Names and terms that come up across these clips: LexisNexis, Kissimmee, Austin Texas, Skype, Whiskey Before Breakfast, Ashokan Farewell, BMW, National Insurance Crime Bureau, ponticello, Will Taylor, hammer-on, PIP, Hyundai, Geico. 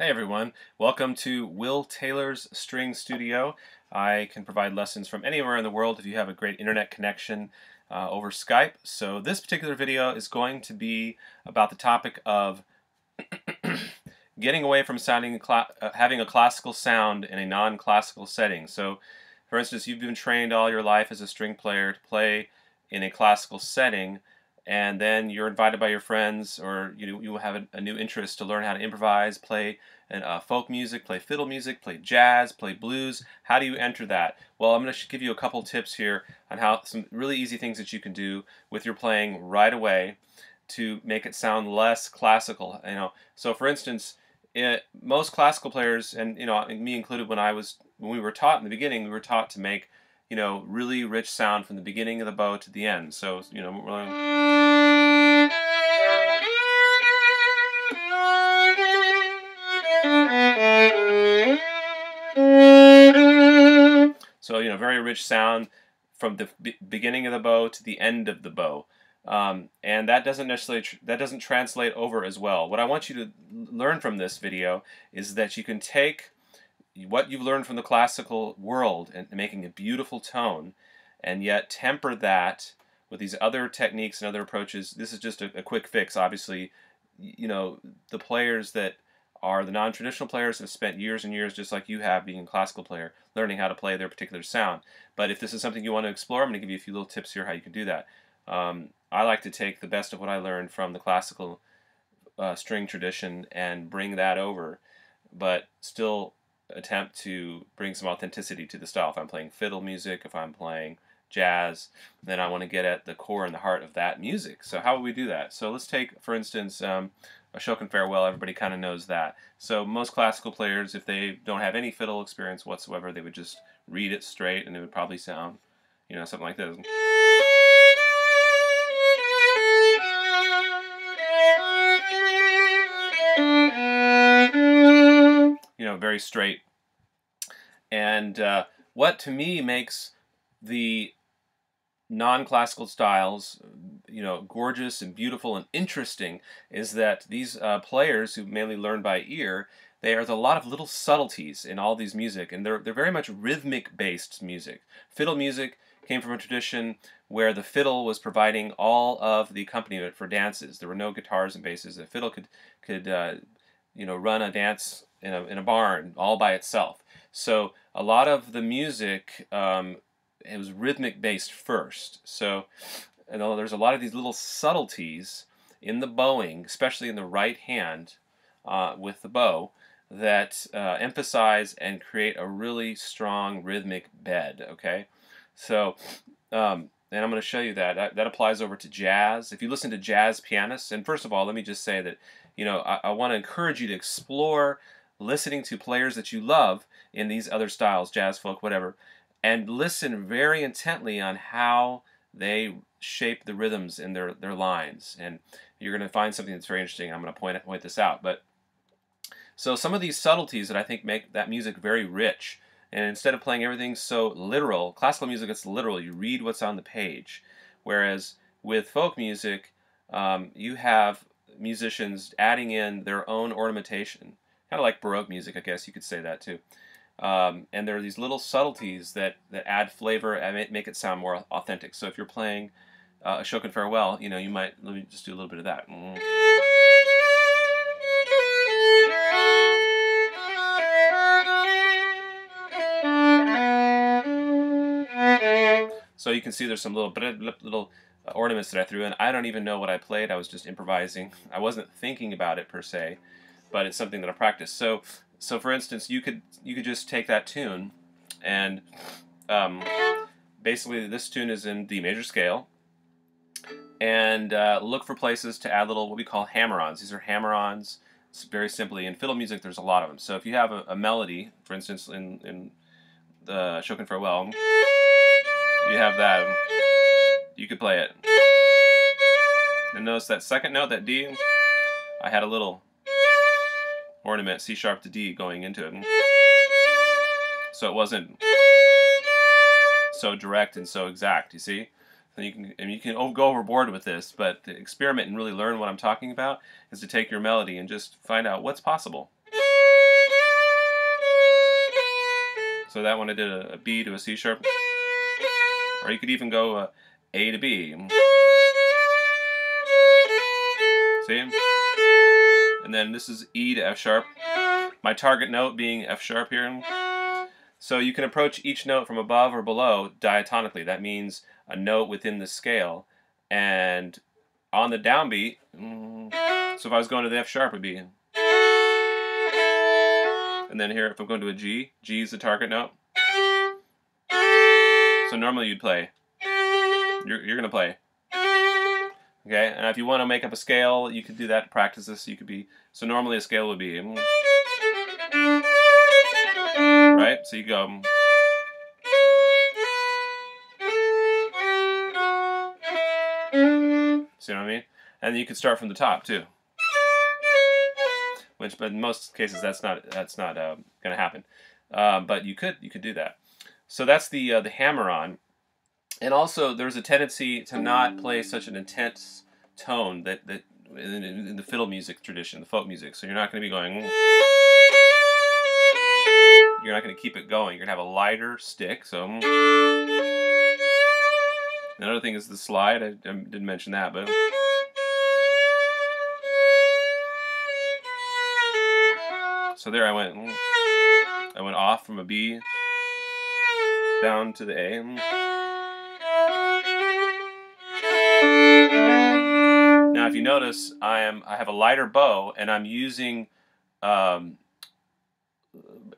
Hey everyone, welcome to Will Taylor's String Studio. I can provide lessons from anywhere in the world if you have a great internet connection over Skype. So this particular video is going to be about the topic of getting away from sounding having a classical sound in a non-classical setting. So for instance, you've been trained all your life as a string player to play in a classical setting, and then you're invited by your friends, or you have a new interest to learn how to improvise, play folk music, play fiddle music, play jazz, play blues. How do you enter that? Well, I'm going to give you a couple tips here on how some really easy things that you can do with your playing right away to make it sound less classical. So for instance, most classical players, and me included, when we were taught in the beginning, we were taught to make really rich sound from the beginning of the bow to the end. So very rich sound from the beginning of the bow to the end of the bow, and that doesn't necessarily that doesn't translate over as well. What I want you to learn from this video is that you can take what you've learned from the classical world and making a beautiful tone, and yet temper that with these other techniques and other approaches. This is just a quick fix. Obviously, the players that are the non-traditional players have spent years and years, just like you have being a classical player, learning how to play their particular sound. But if this is something you want to explore, I'm going to give you a few little tips here how you can do that. I like to take the best of what I learned from the classical string tradition and bring that over, but still attempt to bring some authenticity to the style. If I'm playing fiddle music, if I'm playing jazz, then I want to get at the core and the heart of that music. So how would we do that? So let's take, for instance, Ashokan Farewell. Everybody kind of knows that. So most classical players, if they don't have any fiddle experience whatsoever, they would just read it straight, and it would probably sound, something like this. Very straight. And what to me makes the non-classical styles, gorgeous and beautiful and interesting, is that these players who mainly learn by ear, there's a lot of little subtleties in all these music, and they're very much rhythmic-based music. Fiddle music came from a tradition where the fiddle was providing all of the accompaniment for dances. There were no guitars and basses. The fiddle could run a dance in a barn all by itself. So a lot of the music, it was rhythmic based first. So there's a lot of these little subtleties in the bowing, especially in the right hand with the bow, that emphasize and create a really strong rhythmic bed. Okay, so and I'm going to show you that applies over to jazz. If you listen to jazz pianists, and first of all, let me just say that I want to encourage you to explore listening to players that you love in these other styles, jazz, folk, whatever, and listen very intently on how they shape the rhythms in their lines. And you're going to find something that's very interesting. I'm going to point this out. But so some of these subtleties that I think make that music very rich, and instead of playing everything so literal, classical music, it's literal. You read what's on the page. Whereas with folk music, you have musicians adding in their own ornamentation. Kind of like Baroque music, I guess you could say that too. And there are these little subtleties that add flavor and make it sound more authentic. So if you're playing Ashokan Farewell, you might, let me just do a little bit of that. So you can see there's some little ornaments that I threw in. I don't even know what I played. I was just improvising. I wasn't thinking about it per se, but it's something that I practice. So for instance, you could just take that tune, and basically this tune is in D major scale, and look for places to add little what we call hammer-ons. These are hammer-ons, very simply. In fiddle music, there's a lot of them. So if you have a melody, for instance, in the Ashokan Farewell, you have that. You could play it. And notice that second note, that D. I had a little ornament, C sharp to D, going into it, so it wasn't so direct and so exact. You see, and you can go overboard with this, but the experiment and really learn what I'm talking about is to take your melody and just find out what's possible. So that one I did a B to a C sharp. Or you could even go A to B. See? And then this is E to F sharp. My target note being F sharp here. So you can approach each note from above or below diatonically. That means a note within the scale. And on the downbeat, so if I was going to the F sharp, it would be. And then here, if I'm going to a G, G is the target note. So normally you'd play. You're going to play. Okay, and if you want to make up a scale, you could do that, practice this. You could be. So normally a scale would be. Right? So you go. See what I mean? And you can start from the top too. Which, but in most cases, that's not going to happen. But you could do that. So that's the hammer-on. And also, there's a tendency to not play such an intense tone that in the fiddle music tradition, the folk music. So you're not going to be going. You're not going to keep it going. You're going to have a lighter stick. So another thing is the slide. I didn't mention that, but so there I went off from a B down to the A. Now, if you notice, I have a lighter bow, and I'm using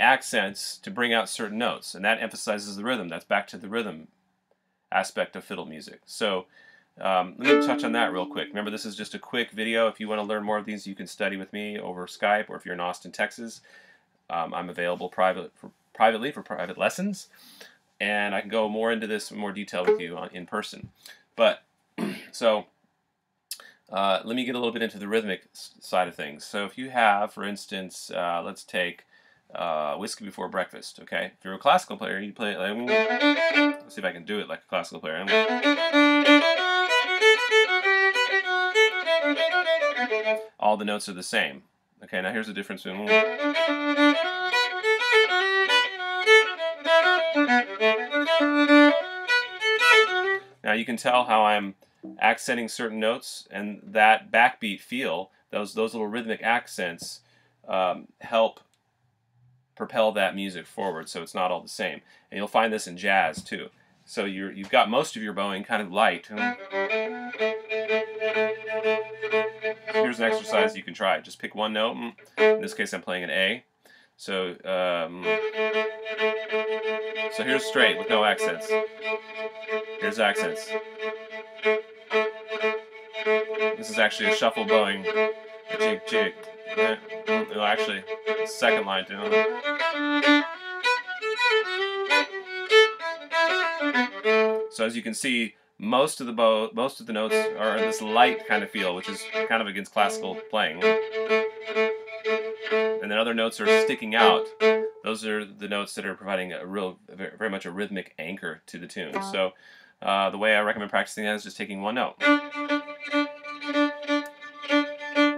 accents to bring out certain notes, and that emphasizes the rhythm. That's back to the rhythm aspect of fiddle music. So let me touch on that real quick. Remember, this is just a quick video. If you want to learn more of these, you can study with me over Skype, or if you're in Austin, Texas, I'm available privately for private lessons, and I can go more into this in more detail with you in person. But so let me get a little bit into the rhythmic side of things. So if you have, for instance, let's take Whiskey Before Breakfast, okay? If you're a classical player, you play it like, let's see if I can do it like a classical player. All the notes are the same. Okay, now here's the difference between. Now you can tell how I'm accenting certain notes, and that backbeat feel, those little rhythmic accents help propel that music forward, so it's not all the same. And you'll find this in jazz too. So you've got most of your bowing kind of light. Here's an exercise you can try. Just pick one note. In this case, I'm playing an A. So so here's straight with no accents. Here's accents. This is actually a shuffle bowing. Jig jig. No, actually, second line too. So as you can see, most of the notes are in this light kind of feel, which is kind of against classical playing. And then other notes are sticking out. Those are the notes that are providing a real, very much a rhythmic anchor to the tune. So the way I recommend practicing that is just taking one note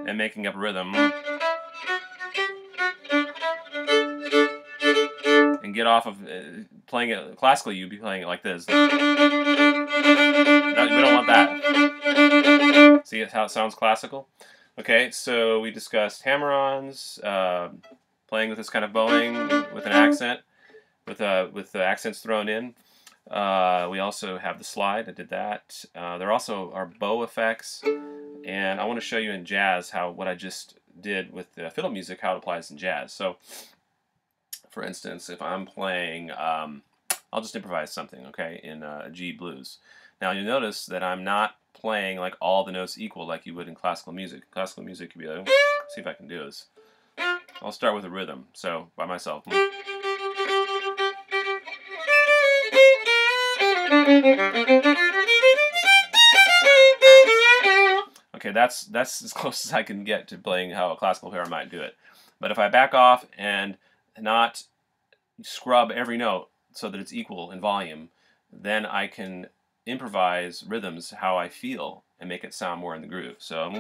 and making up a rhythm. And get off of playing it classically, you'd be playing it like this. No, we don't want that. See how it sounds classical? Okay, so we discussed hammer-ons, playing with this kind of bowing with an accent, with the accents thrown in. We also have the slide. I did that. There also are bow effects, and I want to show you in jazz how what I just did with the fiddle music, how it applies in jazz. So, for instance, if I'm playing, I'll just improvise something, okay, in G blues. Now you'll notice that I'm not playing like all the notes equal like you would in classical music. Classical music could be like, let's see if I can do this. I'll start with a rhythm, so by myself. Okay, that's as close as I can get to playing how a classical player might do it. But if I back off and not scrub every note so that it's equal in volume, then I can improvise rhythms how I feel and make it sound more in the groove. So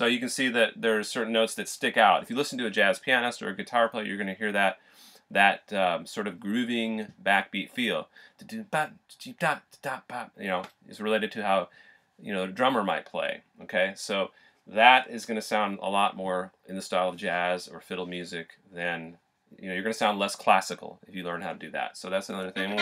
So you can see that there are certain notes that stick out. If you listen to a jazz pianist or a guitar player, you're going to hear that sort of grooving backbeat feel. You know, is related to how, you know, a drummer might play. Okay, so that is going to sound a lot more in the style of jazz or fiddle music than, you know, you're going to sound less classical if you learn how to do that. So that's another thing.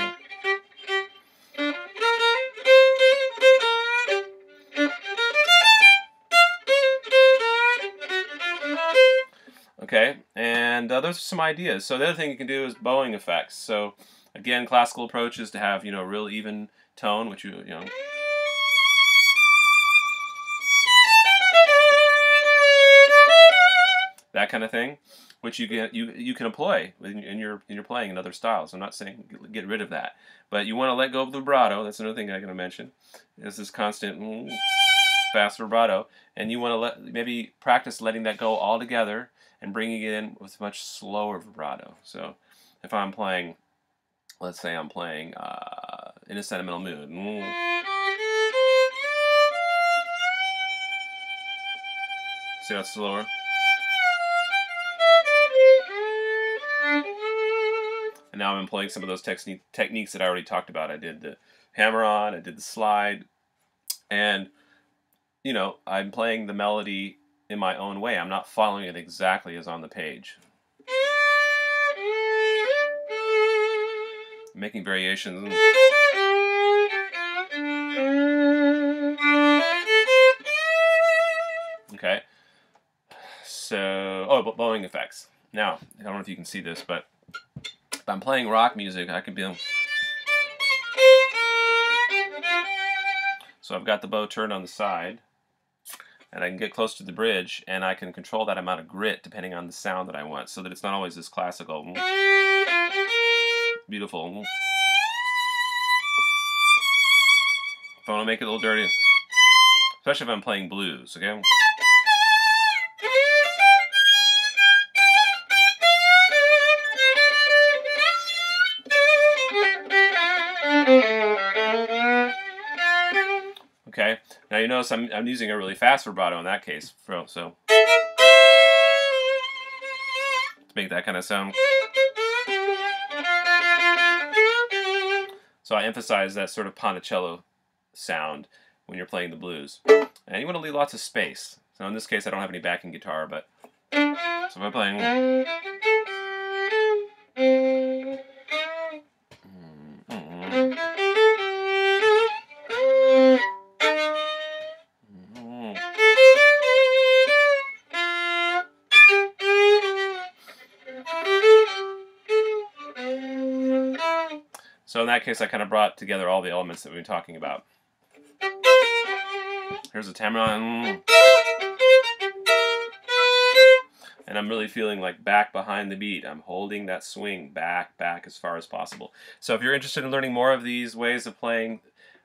Okay, and those are some ideas. So the other thing you can do is bowing effects. So again, classical approach is to have, you know, a real even tone, which you know. That kind of thing, which you can employ in your playing in other styles. I'm not saying get rid of that, but you want to let go of the vibrato. That's another thing I'm going to mention. Is this constant fast vibrato, and you want to maybe practice letting that go all together and bringing it in with much slower vibrato. So if I'm playing, let's say I'm playing In a Sentimental Mood. See how it's slower? And now I'm employing some of those techniques that I already talked about. I did the hammer-on, I did the slide, and, you know, I'm playing the melody in my own way. I'm not following it exactly as on the page. I'm making variations. Okay. So, bowing effects. Now, I don't know if you can see this, but if I'm playing rock music, I could be... So I've got the bow turned on the side, and I can get close to the bridge, and I can control that amount of grit depending on the sound that I want, so that it's not always this classical, beautiful. If I want to make it a little dirty, especially if I'm playing blues, okay? Okay, now you notice I'm using a really fast vibrato in that case, so to make that kind of sound. So I emphasize that sort of ponticello sound when you're playing the blues. And you want to leave lots of space. So in this case I don't have any backing guitar, but so if I'm playing, so in that case, I kind of brought together all the elements that we've been talking about. Here's a tamron. And I'm really feeling like back behind the beat. I'm holding that swing back as far as possible. So if you're interested in learning more of these ways of playing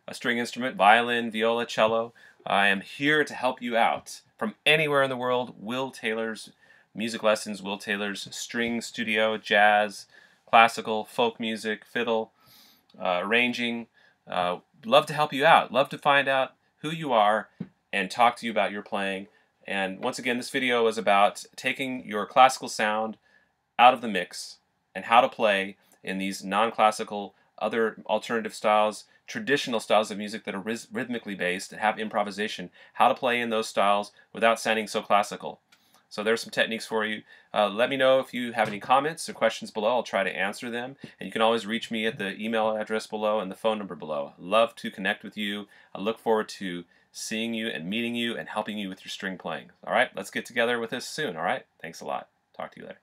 a string instrument, violin, viola, cello, I am here to help you out. From anywhere in the world, Will Taylor's Music Lessons, Will Taylor's String Studio, jazz, classical, folk music, fiddle, arranging. Love to help you out. Love to find out who you are and talk to you about your playing. And once again, this video is about taking your classical sound out of the mix and how to play in these non-classical, other alternative styles, traditional styles of music that are rhythmically based and have improvisation, how to play in those styles without sounding so classical. So there's some techniques for you. Let me know if you have any comments or questions below. I'll try to answer them. And you can always reach me at the email address below and the phone number below. Love to connect with you. I look forward to seeing you and meeting you and helping you with your string playing. All right, let's get together with this soon. All right, thanks a lot. Talk to you later.